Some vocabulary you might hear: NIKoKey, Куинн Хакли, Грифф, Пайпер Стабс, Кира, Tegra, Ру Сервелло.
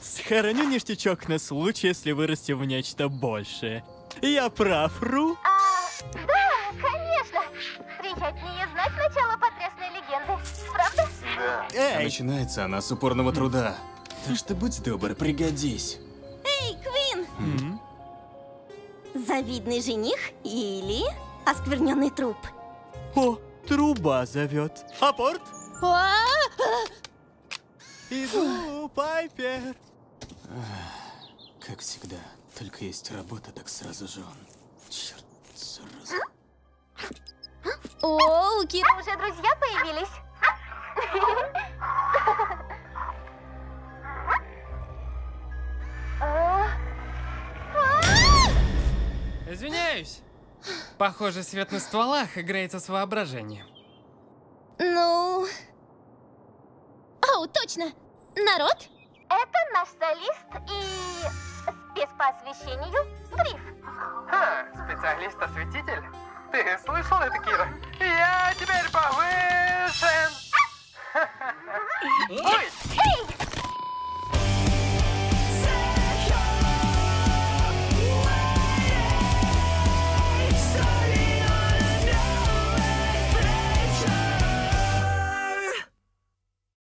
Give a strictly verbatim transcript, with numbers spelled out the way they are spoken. Схороню ништячок на случай, если вырасти в нечто большее. Я прав, Ру? А, да, конечно. Приятнее знать начало потрясной легенды, правда? Да. Эй. Начинается она с упорного труда. Так что будь добр, пригодись. Эй, Квин! Mm-hmm. Завидный жених или оскверненный труп? О, труба зовет. Апорт! Иду, Пайпер! Как всегда, только есть работа, так сразу же он. Черт, сразу. О, у Киры уже друзья появились. Извиняюсь. Похоже, свет на стволах играется с воображением. Ну... О, точно! Народ? Это наш солист и спец по освещению Грифф. Ха, специалист-осветитель? Ты слышал это, Кира? Я теперь повышен! Ой!